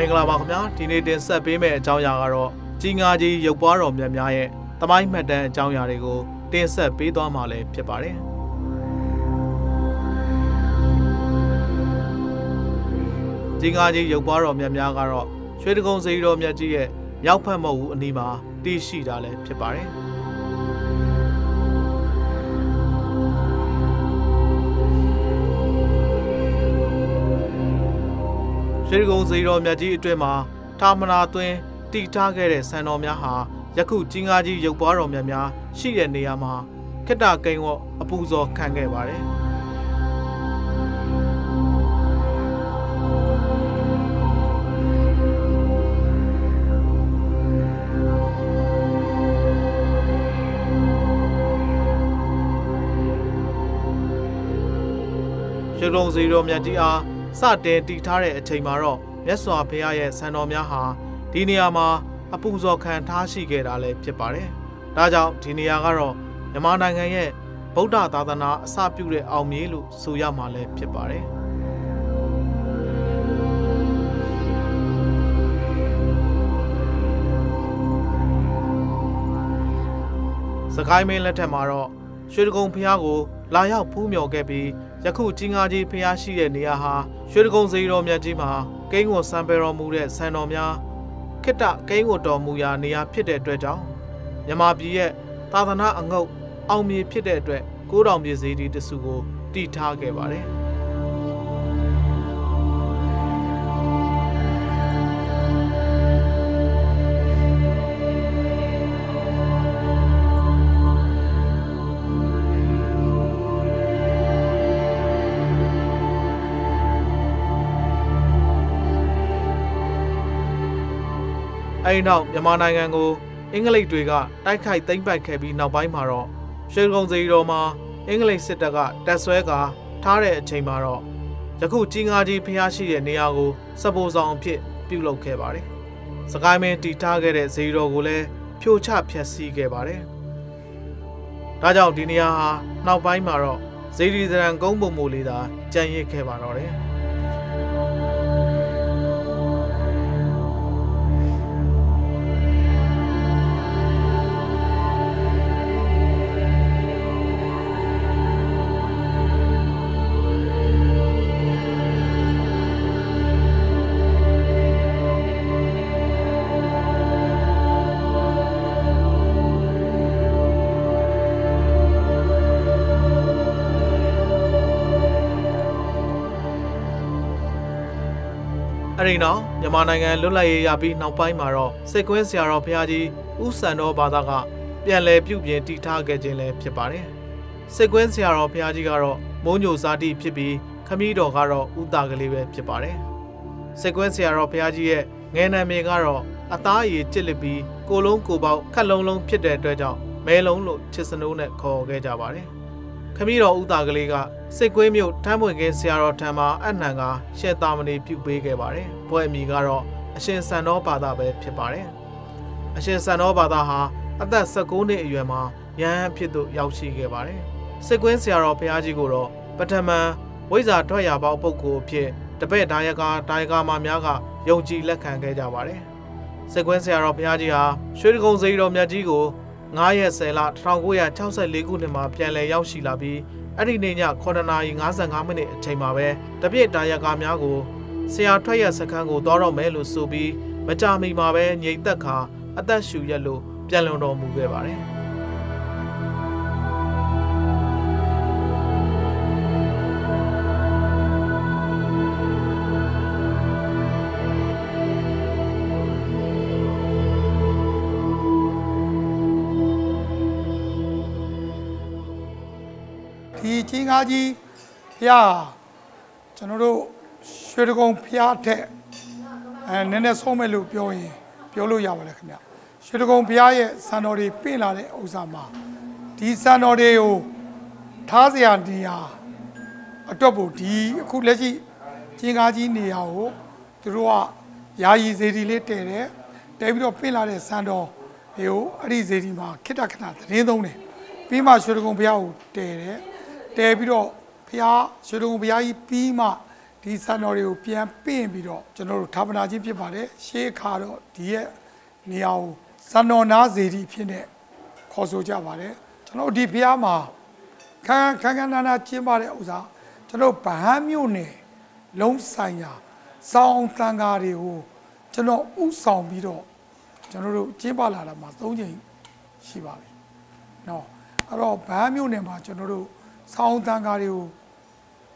မင်္ဂလာပါခင်ဗျာဒီနေ့တင်ဆက်ပေးမယ့်အကြောင်းအရာကတော့ကြီးငါကြီးရုပ်ပွားတော်မြတ်များရဲ့သမိုင်းမှတ်တမ်းအကြောင်းအရာတွေကိုတင်ဆက်ပေးသွားမှာလည်းဖြစ်ပါတယ်ကြီးငါကြီးရုပ်ပွားတော်မြတ်များကတော့ရွှေတဂုံစေတီတော်မြတ်ကြီးရဲ့မြောက်ဖက်မဟုတ်ဘူးအနီးမှာတည်ရှိတာလည်းဖြစ်ပါတယ်ရွှေတဂုံစေတီတော်မြတ်ကြီးအတွင်းမှာထာမနာသွင်းတည်ထားခဲ့တဲ့စံတော်များဟာယခုကြီးငါကြီးရုပ်ပွားတော်မြတ်များရှိတဲ့နေရာမှာခေတ္တကိန်းဝတ်အပူဇော်ခံခဲ့ပါတယ်ရွှေတဂုံစေတီတော်မြတ်ကြီးအားစတင်တည်ထားတဲ့အချိန်မှာတော့မြတ်စွာဘုရားရဲ့စံတော်များဟာဒီနေရာမှာအပူဇော်ခံထားရှိခဲ့တာလည်းဖြစ်ပါတယ်။ဒါကြောင့်ဒီနေရာကတော့မြန်မာနိုင်ငံရဲ့ဗုဒ္ဓသာသနာအစပြုတဲ့အောင်မြေလို့ဆိုရမှာလည်းဖြစ်ပါတယ်။စကိုင်းမင်းလက်ထက်မှာတော့ရွှေတဂုံဘုရားကိုလာရောက်ဖူးမြော်ခဲ့ပြီးယခုကြီးငါကြီးဘုရားရှိတဲ့နေရာဟာရွှေတဂုံစေတီတော်မြတ်ကြီးမှာကိန်းဝတ်စံပယ်တော်မူတဲ့စံတော်များခိတ္တကိန်းဝတ်တော်မူရာနေရာဖြစ်တဲ့အတွက်ကြောင့်မြန်မာပြည်ရဲ့သာသနာအငုတ်အောင်မြင်ဖြစ်တဲ့အတွက်9000ပြည်စေတီတစုကိုတည်ထားခဲ့ပါတယ်အဲဒီနောက်မြန်မာနိုင်ငံကိုအင်္ဂလိပ်တွေကတိုက်ခိုက်သိမ်းပိုက်ခဲ့ပြီးနောက်ပိုင်းမှာတော့ရွှေတဂုံစေတီတော်မှာအင်္ဂလိပ်စစ်တပ်ကတပ်ဆွဲကာထားတဲ့အချိန်မှာတော့ယခုကြီးငါကြီးဘုရားရှိတဲ့နေရာကိုစပိုဆောင်အဖြစ်ပြုလုပ်ခဲ့ပါတယ်။စကိုင်းမင်းတည်ထားခဲ့တဲ့စေတီတော်ကိုလည်းဖြိုချဖျက်ဆီးခဲ့ပါတယ်။ဒါကြောင့်ဒီနေရာဟာနောက်ပိုင်းမှာတော့စေတီဇရံကုန်းပုံမူလေးသာကျန်ရစ်ခဲ့ပါတော့တယ်။အဲဒီနောက်မြန်မာနိုင်ငံလွတ်လပ်ရေးရပြီးနောက်ပိုင်းမှာတော့စိတ်ကွင်းဆရာတော်ဘုရားကြီးဥစံတော်ဘာသာကပြန်လည်ပြုပြင်တည်ထားခဲ့ခြင်းလည်းဖြစ်ပါတယ်။စိတ်ကွင်းဆရာတော်ဘုရားကြီးကတော့မုံညိုဇာတိဖြစ်ပြီးခမည်းတော်ကတော့ဥတာကလေးပဲဖြစ်ပါတယ်။စိတ်ကွင်းဆရာတော်ဘုရားကြီးရဲ့ငယ်နာမည်ကတော့အသားအရည်ကျစ်လစ်ပြီးကိုလုံးကိုပေါက်ခက်လုံးလုံးဖြစ်တဲ့အတွက်ကြောင့်မဲလုံးလို့ချစ်စနိုးနဲ့ခေါ်ခဲ့ကြပါတယ်။ခမည်းတော်ဥတာကလေးကစိတ်ကွင်းမြို့ထမ်းဝင်ခင်းဆရာတော်ထံမှာအနံကရှေတာမဏိပြုပေးခဲ့ပါတယ်။ဘွဲ့အမည်ကတော့အရှင်စံတော်ဘာသာပဲဖြစ်ပါတယ်။အရှင်စံတော်ဘာသာဟာအသက်19နှစ်အရွယ်မှာရဟန်းဖြစ်သို့ရောက်ရှိခဲ့ပါတယ်။စိတ်ကွင်းဆရာတော်ဘုရားကြီးကိုတော့ပထမဝိဇ္ဇာထွက်ရာပေါက်ပုဂ္ဂိုလ်ဖြစ်တပည့်ဒါယကာမများကယုံကြည်လက်ခံခဲ့ကြပါတယ်။စိတ်ကွင်းဆရာတော်ဘုရားကြီးဟာရွှေတဂုံစေတီတော်မြတ်ကြီးကို9ရက်10လ1964ခုနှစ်မှာပြန်လည်ရောက်ရှိလာပြီးအဲ့ဒီနေ့ည9:55 အချိန်မှာပဲတပြည့်တာယာကာများကိုဆရာထွက်ရစခန်းကိုသွားတော့မယ်လို့ဆိုပြီးမကြမီမှာပဲငြိမ်သက်ခါအသက်ရှူရက်လို့ပြန်လွန်တော်မူခဲ့ပါတယ်။ဒီကြီးငါကြီးဘုရားကျွန်တော်တို့ရွှေတဂုံဘုရားထက်နည်းနည်းဆုံးမဲ့လို့ပြောရင်ပြောလို့ရပါလေခင်ဗျရွှေတဂုံဘုရားရဲ့စံတော်တွေပြင့်လာတဲ့ဥစ္စာမှာဒီစံတော်တွေကိုထားစရာနေရာအတွက်ပို့ဒီအခုလက်ရှိကြီးငါကြီးနေရာကိုသူတို့ကယာယီစေတီလေးတည်တယ်တည်ပြီးတော့ပြင့်လာတဲ့စံတော်တွေကိုအဲ့ဒီစေတီမှာခိတ္တခဏသတင်းသုံးတယ်ပြီးမှရွှေတဂုံဘုရားကိုတည်တယ်ပြီးတော့ဘုရားရွှေတဂုံဘုရားကြီးပြီးမှ Disanorio Pian Pimbido, General Tabanaji Pipare, Shekaro, Dia, Niao, Sano Nazi Pine, Cosoja Vare, Tono di Piama, Kanganana Chimare Uza, Tono Pahamune, Long Sanya, Sound Tangario, Tono Usam Bido, General Chimbalada Mazoni, Shibari. No, I don't Pahamune, but General Sound Tangario,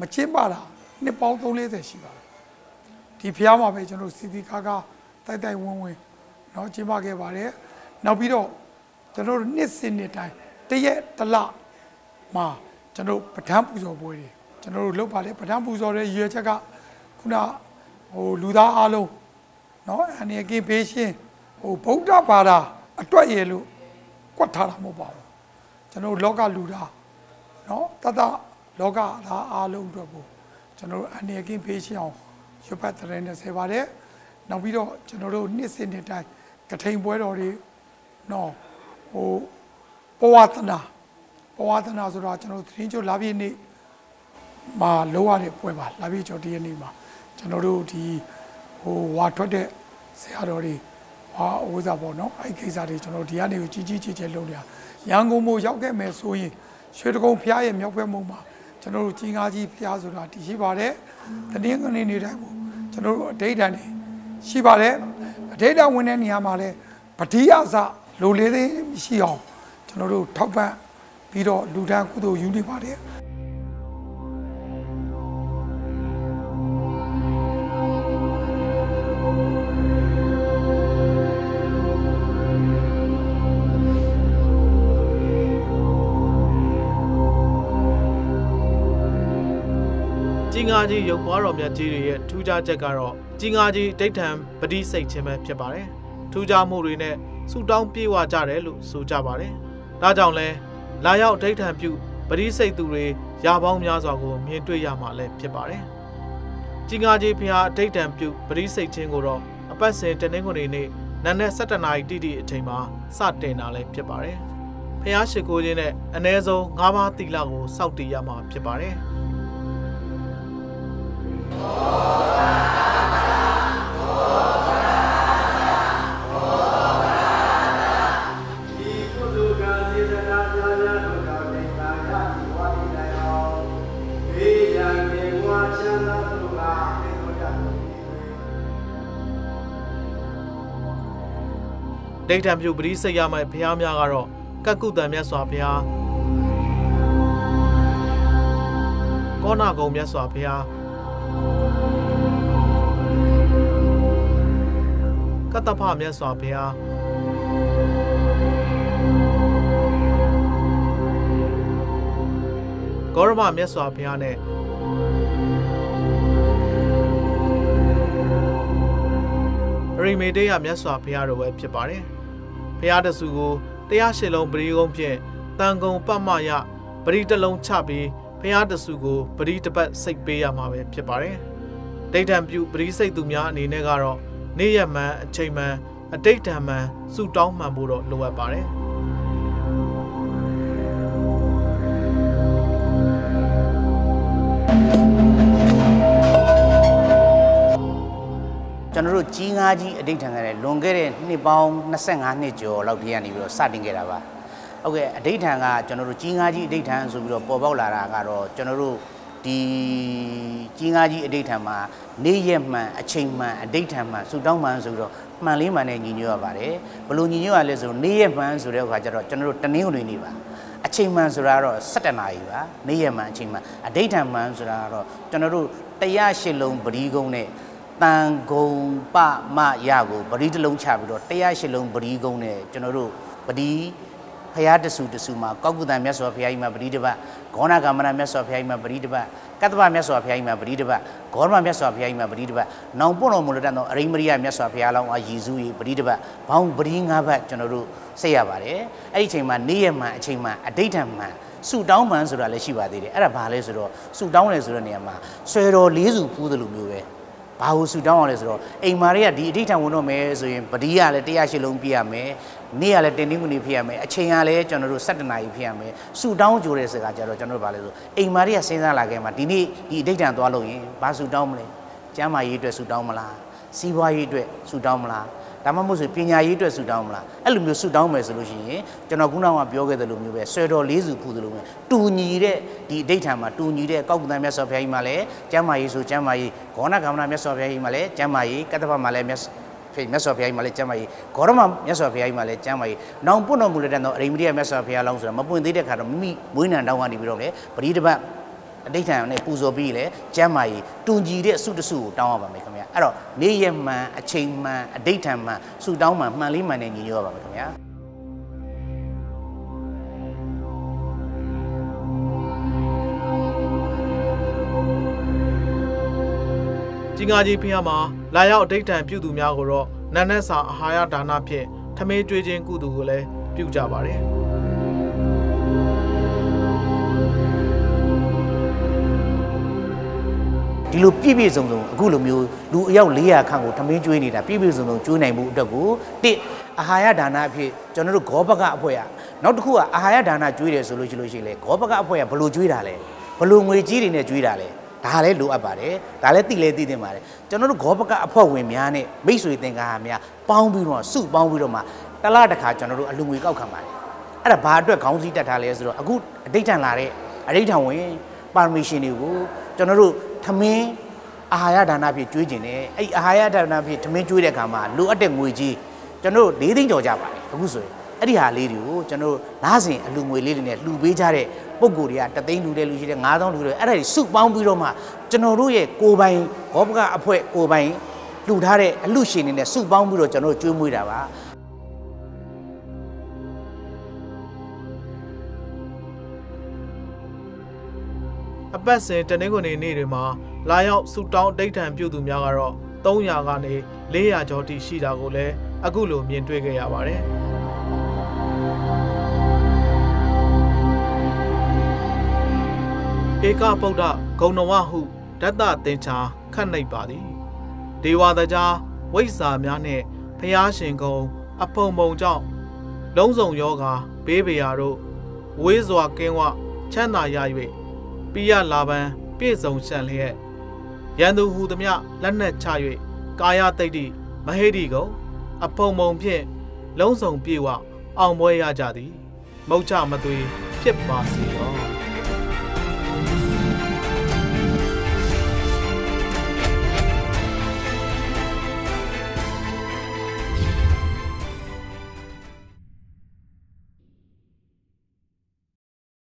Machimbala. Ne pao to le de shi ba di phya ma be chano si di kha kha tai tai win win no chin ma ke ba le nau pi do chano nit sin nit tai ta yet ta la ma chano pathan pu so bwe de chano lou ba le pathan pu so de yue chat ka khuna ho lu da a lou no an ne ke be shin ho buddha ba da atwat ye lu kwat tha da mo ba chano loka lu da no tata loka da a lou twat bo General Aniakin Patient, you better than the Sevare. Now we don't general Nissin attack, Catain Boy no, oh Poatana, Poatana, so Rational Trinjo Lavini, Ma Loare Pueva, Lavicho di Anima, General di Watode, Seadori, Ozabono, I guess that it's no Diani, Gigi Loria, Yango Moyake Mesui, should go Pia and Yoke Moma. General Chingaji Piazura, Shibare, the Ningan in Iraq, General Dadani, Shibare, Dada Winan Yamale, Patiaza, Lulede, Shio, General Topa, Pido, Ludan Kudo, Unibare. Jingaji Yokbaro Miatiri, Tuja Jagaro, Jingaji Datam, Badi Sechime Pibare, Tuja Murine, Sudan Piwa Jarelu, Sujabare, Rajanle, Layout Datam Pu, Badi Seture, Yabam Yazago, Mitu Yamale Pibare, Jingaji Pia Datam Pu, Badi Sechingoro, a Passet and Engorine, Nana Satanai Didi Tema, Satanale Pibare, Piashikojine, Anezo, Gama Tilago, Sauti Yama Pibare. Daytime you breeze Yama Piamagaro, Kakuda Miaswapia Gonago Miaswapia. Katapa Miaswapia Gorma Miaswapiane Remedea Miaswapia web Pibari Piada Sugo, Tiashilong Brigompier, Tangong Pamaya, Brita Long Chabi, Piada Sugo, Brita Bat Sick Bea Mame Pibari. Daytime you breeze Dumia Ninegaro. Near man, chamber, a daytime man, so down my burrow, lower barre. General Jingaji, a daytime, longer, Nibom, Nasanga, Nijo, Laudiani, or Sadingerava. Okay, a daytime, General Jingaji, daytime, so we'll Pobola, General D. Jingaji, a daytime. Neyema, a chainman, a daytime, so down man's or Maliman and you knew about it. Bologna always or Neyeman's or General Tanuniva. A chainman's or Satanaiva, Neyeman chainman, a daytime man's or General Tayashilum, Borigone, Tango, Pa, Ma Yago, Boridalong Chabro, Tayashilum, Borigone, General Badi, Payadasu, the Suma, Koguda Mess of Yaima Brideva, Gona Gamana Mess of Yaima Brideva. Katwa Meso of Yaima Brideva, Gorma Meso of Yaima Brideva, Nampono Muladano, Rimaria Meso of Yalam, a Yizui Brideva, Pound bring up at General Sayavare, Achema, Neema, Achema, a datum man, Su downmans or Aleshiva, Arabalizro, Su down as Renema, Sero Lizu Pudalubue, Pau Su down as Ro, A Maria di Dita Uno Mezo, Padia, Letia Shilumpia me, Near Latinupiame, a Chiale, General Saturday Piame, Sudan Juris, General Valero, A Maria Sena Lagamatini, he did not allow him, Basu Domle, Jama Idre Sudomala, Siwa Idre Sudomla, Tamamus Pina Idre Sudomla, Alum Sudom resolution, Janaguna Bioga the Lumu, Sero Lizu Pudum, two needed the data, two needed Cognames of Himale, Jama Isu Jamai, Conagamames of Himale, Jamai, Catapamalemes. Mesopia Malachamai, Coroma, Mesopia Malachamai, now Punomulano, Remedia Mesopia Longs, Mapu, and Dida Carmi, Win and Down Ibirone, but either by daytime, Puzo Bile, Jamai, Tunji, Sudasu, Dama, Macamia, Aro, Nayama, a chain, a daytime, Sudama, Maliman, and Yoba Macamia. Jingaji Piama, lay out daytime Pudu Miagoro, Nanessa Haya Dana Pie, Tame Jin Kudule, Pujabari. Dilu Pibizum, Gulumu, do Yaulia Kango, Tame Juinita, Pibizum, Junamu, Dagu, did a higher Dana Pie, General Gobaga Boya, not who a higher Dana Julia Solution, Gobaga Boya, Blue Juidale, Blue Mujiri in a Juidale. Tale do about it, Taleti lady de Mare, General Gopaca, Poemiane, Basu Tengamia, Pombino, Soup Bombidoma, Taladaca, General Alumico Camare. At a part of a county that Tales, a good daytime lare, a daytime way, Parmishini, General Tame, a higher than Abbey Tuigine, a higher than Abbey Tame Tuidacama, Lua de Muigi, General Leading Jojaba, Guzo, Adia Lidu, General Nazi, Alumi Lilinet, Lubijare. Poguria, that they do the Lucia Nadon, and I soup bound Biroma, Genoruye, Cobain, Obga, Apoe, Cobain, Ludare, Lucian in a soup bound Biro, General Jumurava. A passage, Tanegoni Nirima, lie out, soup down daytime Pudum Yagaro, Don Yagane, Lea Joti Shidagole, Agulo, Mientwege Yavare. Eka Poda, Gonowahu, Dada Tencha, Kanai Badi. Dewadaja, Waisa Miane, Payashingo, Apomoja, Longzong Yoga, Baby Yaro, Wizwa Kenwa, Chana Yaiwe, Pia Laban, Pizon Shanhe, Yandu Hudamia, Lanet Chaiwe, Kaya Tadi, Mahedigo, Apomon Pie, Longzong Piwa, Amwaya Jadi, Mocha Matui, Chip Masi.